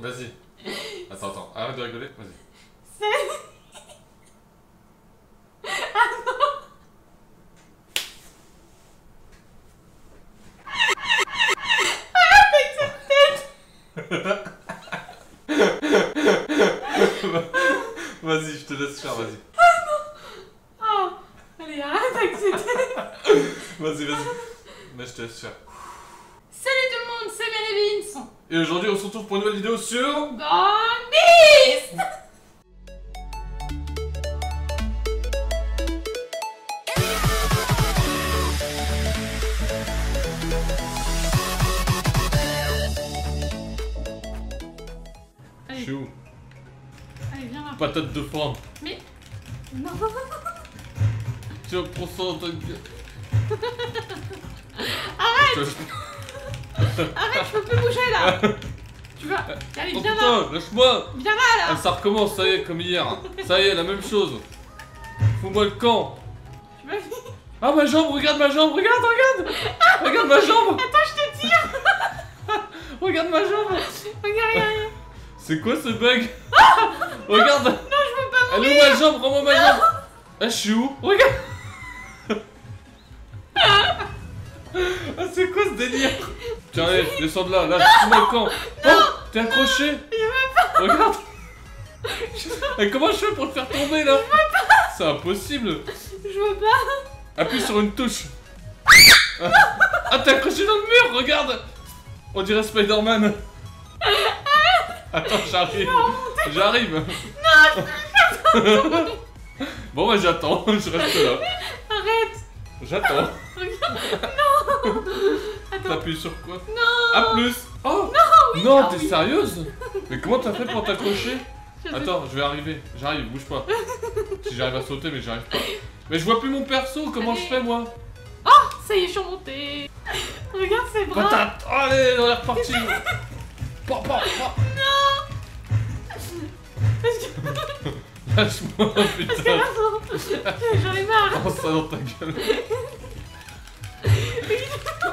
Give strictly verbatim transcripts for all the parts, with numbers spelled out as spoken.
Vas-y. Attends, attends, arrête de rigoler, vas-y. C'est... Ah non. Arrête avec cette tête. Vas-y, je te laisse faire, vas-y. Ah non. Oh. Allez, arrête avec cette tête. Vas-y, vas-y. Mais je te laisse faire. Et aujourd'hui on se retrouve pour une nouvelle vidéo sur Gang Beasts. Je suis où? Allez, viens là. Patate de forme. Mais... Non. Tiens, prends ça dans ta gueule. Arrête. Arrête, je peux plus bouger là. Tu vas... Allez, viens là. Lâche-moi. Viens là, là. Ça recommence, ça y est, comme hier. Ça y est, la même chose. Fous-moi le camp. Ah, ma jambe, regarde ma jambe, regarde, regarde. Ah, regarde ma jambe. Attends, je te tire. Regarde ma jambe. Regarde, regarde. C'est quoi ce bug? Ah, regarde. Non, je veux pas mourir. Elle est où ma jambe? Rends-moi ma jambe. Ah, je suis où? Regarde. Ah, c'est quoi ce délire? Tiens, allez, descends de là, là, fous-moi le camp. Oh, t'es accroché. Je veux pas. Regarde. Je... Et comment je fais pour te faire tomber là? Je veux pas. C'est impossible. Je veux pas. Appuie sur une touche. Ah, ah t'es accroché dans le mur, regarde. On dirait Spider-Man. Attends, j'arrive. J'arrive. Non, je peux pas. Bon, bah j'attends, je reste là. Arrête. J'attends. Non. T'appuies sur quoi? Non. A plus. Oh. Non, oui, non, t'es oui. Sérieuse? Mais comment t'as fait pour t'accrocher? Attends, je vais arriver. J'arrive, bouge pas. Si j'arrive à sauter, mais j'arrive pas. Mais je vois plus mon perso, comment allez. Je fais moi? Oh, ça y est, je suis remontée. Regarde ses bras. Patate. Allez, on est reparti. Bon, bon, bon. Non. Lâche-moi, putain. J'en ai marre. Prends ça dans ta gueule.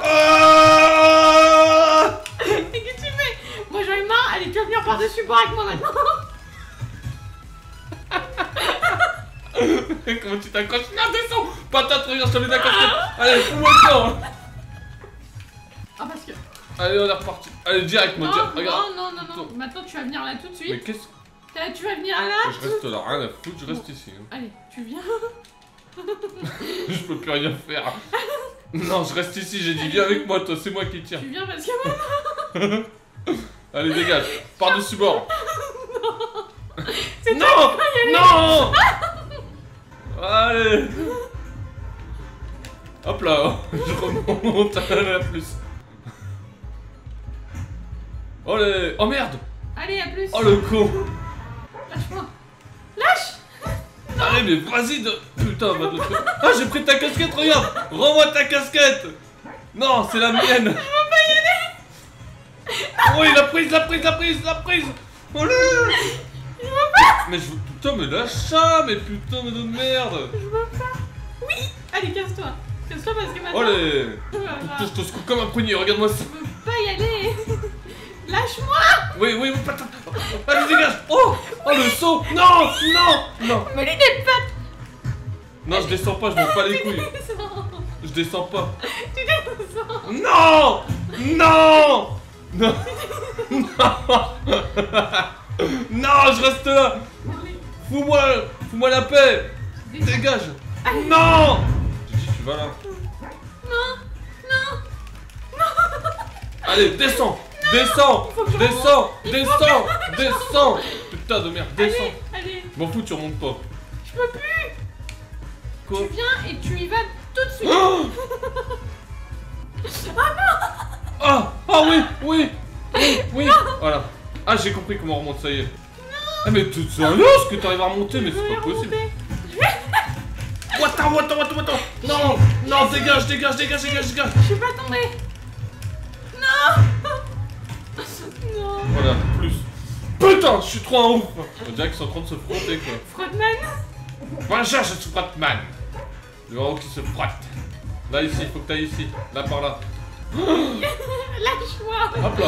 Ah, qu'est-ce que tu fais? Moi j'en ai marre, allez tu vas venir par-dessus bord avec moi maintenant. Comment tu t'accroches? Non, descends. Patate, regarde, je t'en ai d'accrocher. Allez, fous-moi le temps. Ah parce que... Allez, on est reparti. Allez, direct, moi, direct, regarde. Non, non, non, non, maintenant tu vas venir là tout de suite. Mais qu'est-ce que... Tu vas venir là. Je reste là, rien à foutre, je reste ici. Allez, tu viens. Je peux plus rien faire. Non, je reste ici, j'ai dit viens avec moi, toi, c'est moi qui tire. Tu viens parce que moi. Allez, dégage, par-dessus bord. Non. C'est non, toi qui non. Allez. Hop là, je remonte à la plus. Allez. Oh merde. Allez, à plus. Oh le con. Lâche-moi. Lâche. Allez, mais vas-y de... Putain, va de... Ah, j'ai pris ta casquette, regarde. Rends-moi ta casquette. Non, c'est la mienne. Je veux pas y aller. Oh, il a prise, la prise, la prise, la prise. Oh là. Je veux pas. Mais je veux... Putain, mais lâche ça. Mais putain, mais de merde. Je veux pas. Oui. Allez, casse-toi. Casse-toi parce que maintenant... Allez. Putain, je te secoue comme un prunier, regarde-moi ça. Je veux pas y aller. Lâche-moi. Oui, oui, oui, patate. Allez, dégage. Oh, oh le saut. Non, non, non. Mais lui, des pattes. Non, je descends pas, je m'en pas les couilles. Je descends pas. Tu descends. Non, non, non, non, non, je reste là. Fous-moi, fous-moi la paix. Dégage. Non. J'ai dit, tu vas là. Non, non, non. Allez, descends. Descends, descends, descends, descends. Putain de merde, descends. M'en fous, tu remontes pas. Je peux plus. Quoi? Tu viens et tu y vas tout de suite. Oh, oh non. Ah, ah oui, oui, oui, oui. Voilà. Ah, j'ai compris comment on remonte, ça y est. Non. Ah mais toute sérieuse que t'arrives à remonter, mais c'est pas possible. Attends, attends, attends, attends. Non, non, dégage, dégage, dégage, dégage, dégage. Je suis pas tombée. Non. Non. Voilà, plus. Putain, je suis trop en haut. On dirait qu'ils sont en train de se frotter quoi. Frottman. Va chercher ce Frottman. Le haut qui se frotte. Là, ici, faut que t'ailles ici. Là, par là. Lâche-moi. Hop là.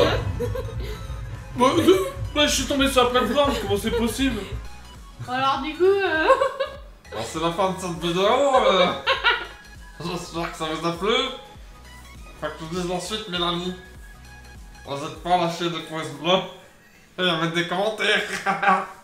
Bah, je suis tombé sur la plateforme, comment c'est possible? Alors, du coup. Euh... Alors, c'est la fin de cette vidéo. Euh... J'espère que ça vous a plu. Faut que je vous dise ensuite, Mélanie. Vous n'êtes pas lâché de quoi se bloquer et à mettre des commentaires.